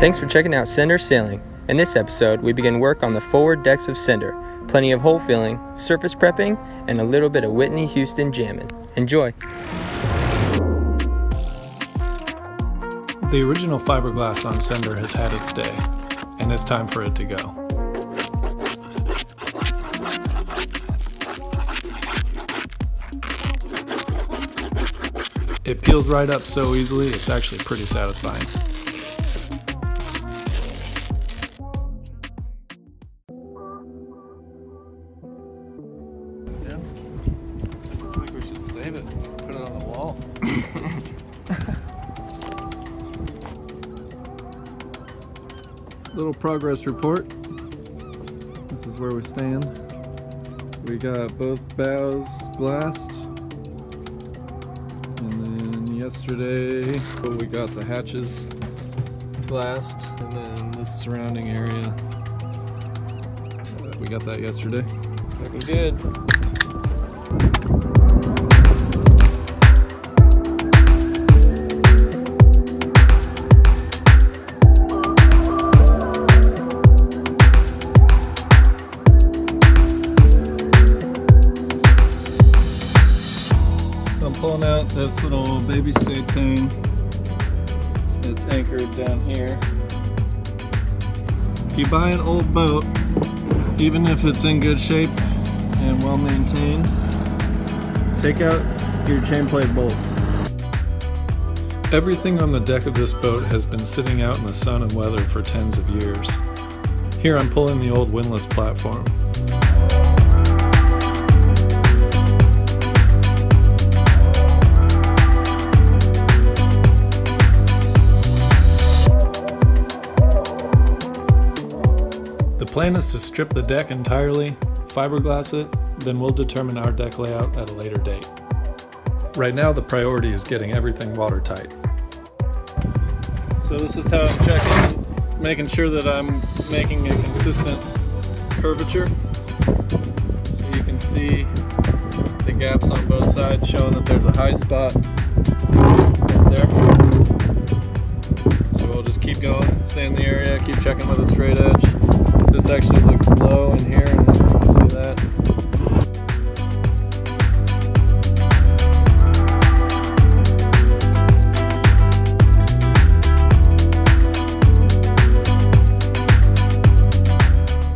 Thanks for checking out Sender Sailing. In this episode, we begin work on the forward decks of Sender. Plenty of hole filling, surface prepping, and a little bit of Whitney Houston jamming. Enjoy! The original fiberglass on Sender has had its day, and it's time for it to go. It peels right up so easily, it's actually pretty satisfying. Little progress report. This is where we stand. We got both bows blast, and then yesterday we got the hatches blast, and then this surrounding area. We got that yesterday. Looking good. Pulling out this little baby stay tune that's anchored down here. If you buy an old boat, even if it's in good shape and well maintained, take out your chain plate bolts. Everything on the deck of this boat has been sitting out in the sun and weather for tens of years. Here I'm pulling the old windlass platform. The plan is to strip the deck entirely, fiberglass it, then we'll determine our deck layout at a later date. Right now the priority is getting everything watertight. So this is how I'm checking, making sure that I'm making a consistent curvature. You can see the gaps on both sides showing that there's a high spot right there. So we'll just keep going, stay in the area, keep checking with a straight edge. This actually looks low in here, and you can see that.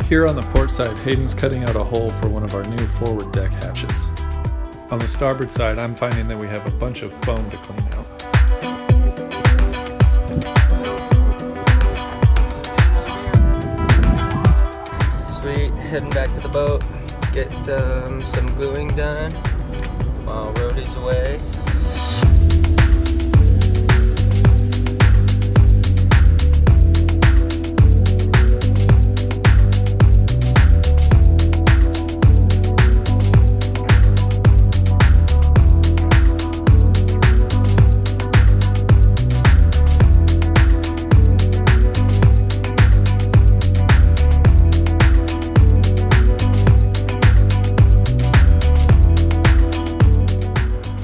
Here on the port side, Hayden's cutting out a hole for one of our new forward deck hatches. On the starboard side, I'm finding that we have a bunch of foam to clean out. Heading back to the boat, get some gluing done while Rhodey's away.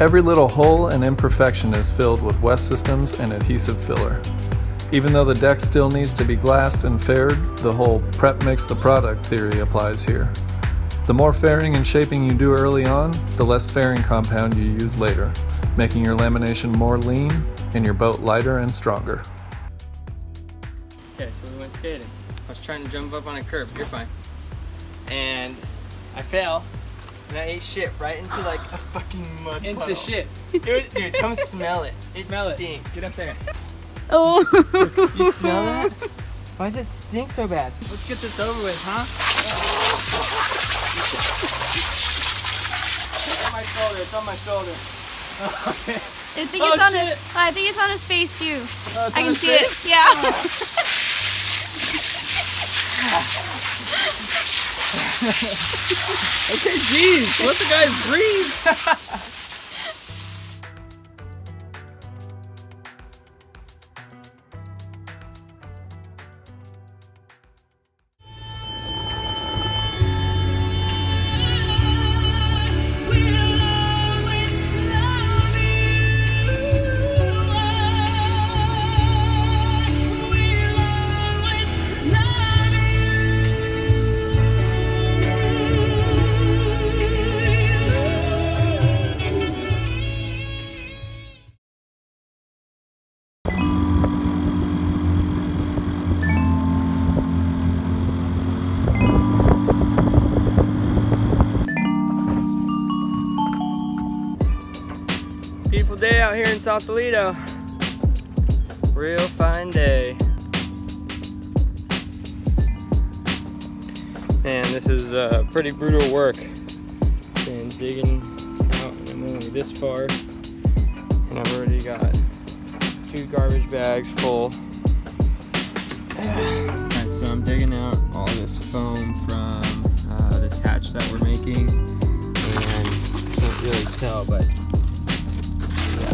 Every little hole and imperfection is filled with West Systems and adhesive filler. Even though the deck still needs to be glassed and faired, the whole prep makes the product theory applies here. The more fairing and shaping you do early on, the less fairing compound you use later, making your lamination more lean and your boat lighter and stronger. Okay, so we went skating. I was trying to jump up on a curb, you're fine. And I fell. And I ate shit right into like a fucking mud puddle. Into shit. Dude, come smell it. It stinks. Get up there. Oh. You smell that? Why does it stink so bad? Let's get this over with, huh? It's on my shoulder. Okay. I think it's on his face too. I can see face? It. Yeah. Oh. Okay, geez, let the guys breathe. Day out here in Sausalito. Real fine day. Man, this is pretty brutal work. Been digging out and I'm only this far and I've already got 2 garbage bags full. Alright, so I'm digging out all this foam from this hatch that we're making and can't really tell, but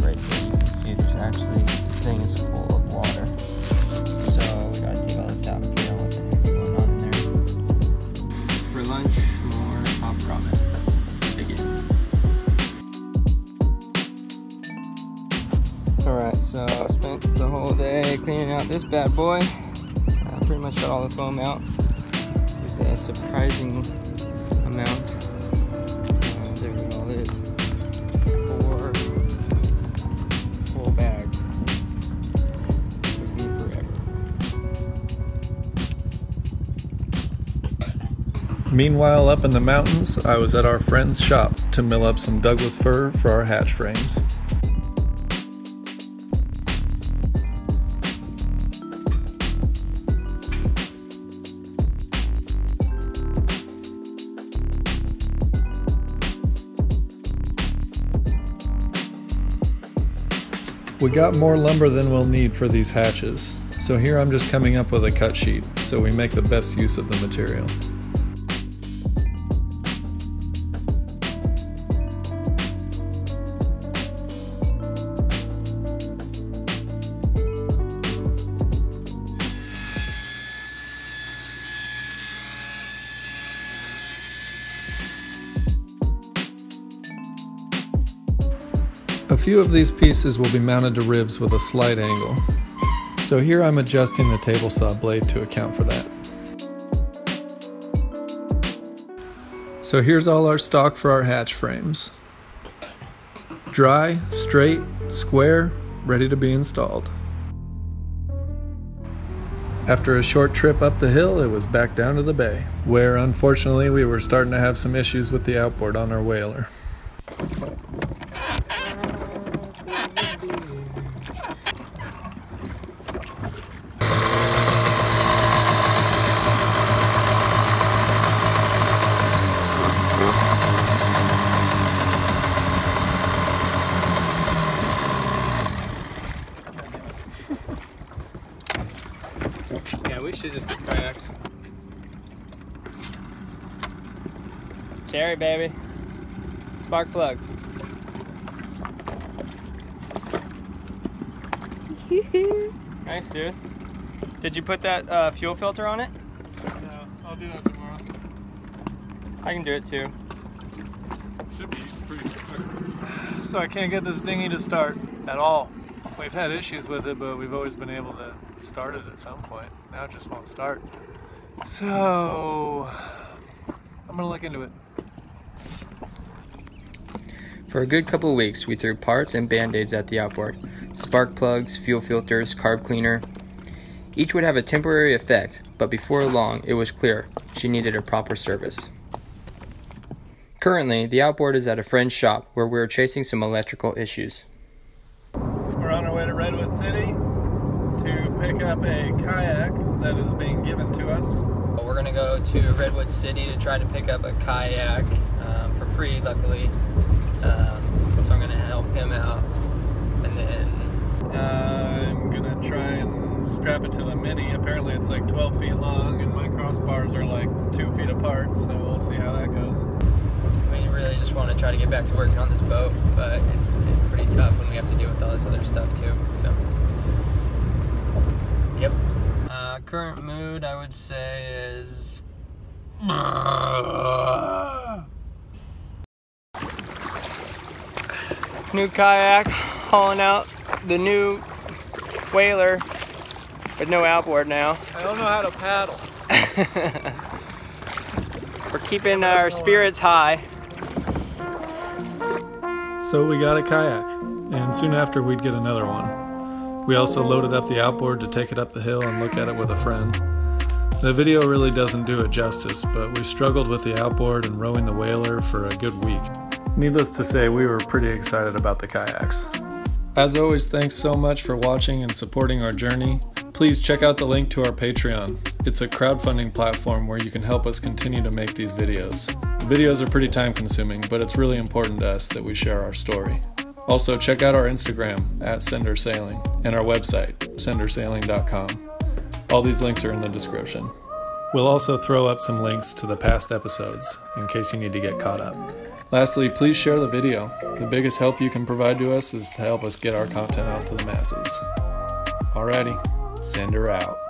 right there, you can see there's actually things full of water. So we gotta dig all this out and figure out what the heck's going on in there. For lunch, more pop ramen. Dig it. Alright, so I spent the whole day cleaning out this bad boy. I pretty much got all the foam out. There's a surprising amount. There it all is. 4 bags. It took me forever. Meanwhile, up in the mountains, I was at our friend's shop to mill up some Douglas fir for our hatch frames. We got more lumber than we'll need for these hatches, so here I'm just coming up with a cut sheet so we make the best use of the material. A few of these pieces will be mounted to ribs with a slight angle. So here I'm adjusting the table saw blade to account for that. So here's all our stock for our hatch frames. Dry, straight, square, ready to be installed. After a short trip up the hill, it was back down to the bay, where unfortunately we were starting to have some issues with the outboard on our whaler. Yeah, we should just get kayaks. Carry, baby. Spark plugs. Nice, dude. Did you put that fuel filter on it? No, I'll do that tomorrow. I can do it too. Should be pretty quick. So I can't get this dinghy to start at all. We've had issues with it, but we've always been able to start it at some point. Now it just won't start. So I'm gonna look into it. For a good couple of weeks, we threw parts and band-aids at the outboard. Spark plugs, fuel filters, carb cleaner. Each would have a temporary effect, but before long, it was clear she needed a proper service. Currently, the outboard is at a friend's shop where we're chasing some electrical issues. We're on our way to Redwood City to pick up a kayak that is being given to us. We're gonna go to Redwood City to try to pick up a kayak for free, luckily. So I'm gonna help him out strap it to the Mini. Apparently it's like 12 feet long and my crossbars are like 2 feet apart, so we'll see how that goes. We really just want to try to get back to working on this boat, but it's pretty tough when we have to deal with all this other stuff too, so. Yep. Current mood, I would say, is... New kayak, hauling out the new whaler with no outboard now. I don't know how to paddle. We're keeping our spirits high. So we got a kayak, and soon after we'd get another one. We also loaded up the outboard to take it up the hill and look at it with a friend. The video really doesn't do it justice, but we struggled with the outboard and rowing the whaler for a good week. Needless to say, we were pretty excited about the kayaks. As always, thanks so much for watching and supporting our journey. Please check out the link to our Patreon. It's a crowdfunding platform where you can help us continue to make these videos. The videos are pretty time consuming, but it's really important to us that we share our story. Also, check out our Instagram, @SenderSailing, and our website, sendersailing.com. All these links are in the description. We'll also throw up some links to the past episodes in case you need to get caught up. Lastly, please share the video. The biggest help you can provide to us is to help us get our content out to the masses. Alrighty, send her out.